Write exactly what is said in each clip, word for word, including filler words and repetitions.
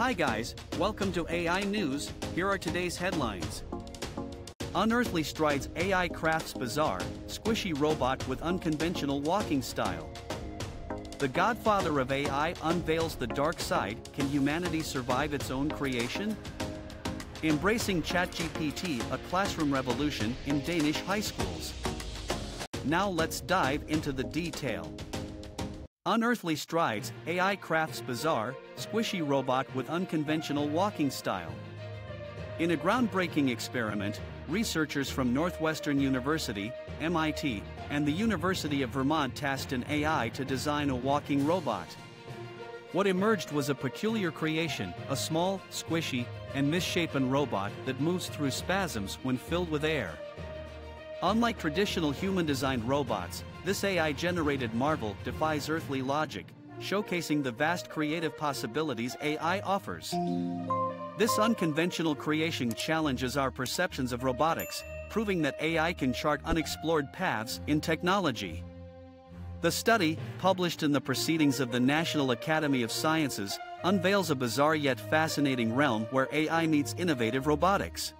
Hi guys, welcome to A I News. Here are today's headlines. Unearthly strides A I crafts bizarre, squishy robot with unconventional walking style. The godfather of A I unveils the dark side. Can humanity survive its own creation? Embracing ChatGPT, a classroom revolution in Danish high schools. Now let's dive into the detail. Unearthly strides, A I crafts bizarre, squishy robot with unconventional walking style. In a groundbreaking experiment, researchers from Northwestern University, M I T, and the University of Vermont tasked an A I to design a walking robot. What emerged was a peculiar creation, a small, squishy, and misshapen robot that moves through spasms when filled with air. Unlike traditional human-designed robots, this A I-generated marvel defies earthly logic, showcasing the vast creative possibilities A I offers. This unconventional creation challenges our perceptions of robotics, proving that A I can chart unexplored paths in technology. The study, published in the Proceedings of the National Academy of Sciences, unveils a bizarre yet fascinating realm where A I meets innovative robotics.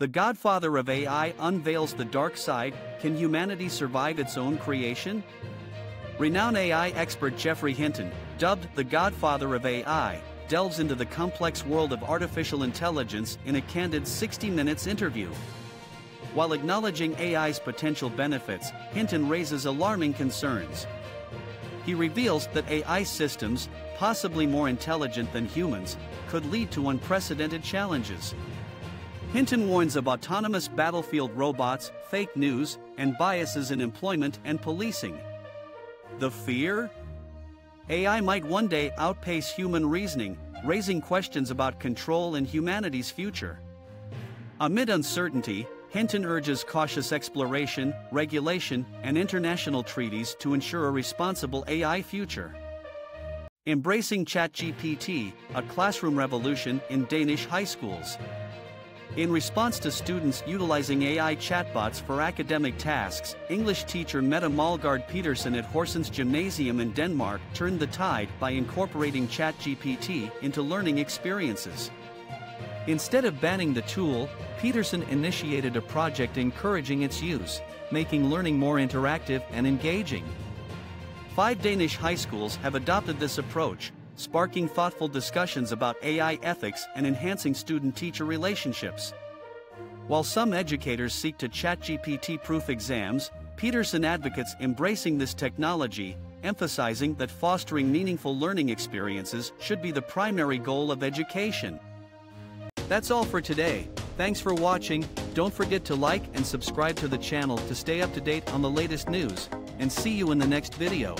The godfather of A I unveils the dark side. Can humanity survive its own creation? Renowned A I expert Geoffrey Hinton, dubbed the godfather of A I, delves into the complex world of artificial intelligence in a candid sixty minutes interview. While acknowledging A I's potential benefits, Hinton raises alarming concerns. He reveals that A I systems, possibly more intelligent than humans, could lead to unprecedented challenges. Hinton warns of autonomous battlefield robots, fake news, and biases in employment and policing. The fear? A I might one day outpace human reasoning, raising questions about control and humanity's future. Amid uncertainty, Hinton urges cautious exploration, regulation, and international treaties to ensure a responsible A I future. Embracing ChatGPT, a classroom revolution in Danish high schools. In response to students utilizing A I chatbots for academic tasks, English teacher Mette Mølgaard Petersen at Horsens Gymnasium in Denmark turned the tide by incorporating ChatGPT into learning experiences. Instead of banning the tool, Petersen initiated a project encouraging its use, making learning more interactive and engaging. Five Danish high schools have adopted this approach, sparking thoughtful discussions about A I ethics and enhancing student-teacher relationships. While some educators seek to ChatGPT-proof exams, Petersen advocates embracing this technology, emphasizing that fostering meaningful learning experiences should be the primary goal of education. That's all for today. Thanks for watching. Don't forget to like and subscribe to the channel to stay up to date on the latest news, and see you in the next video.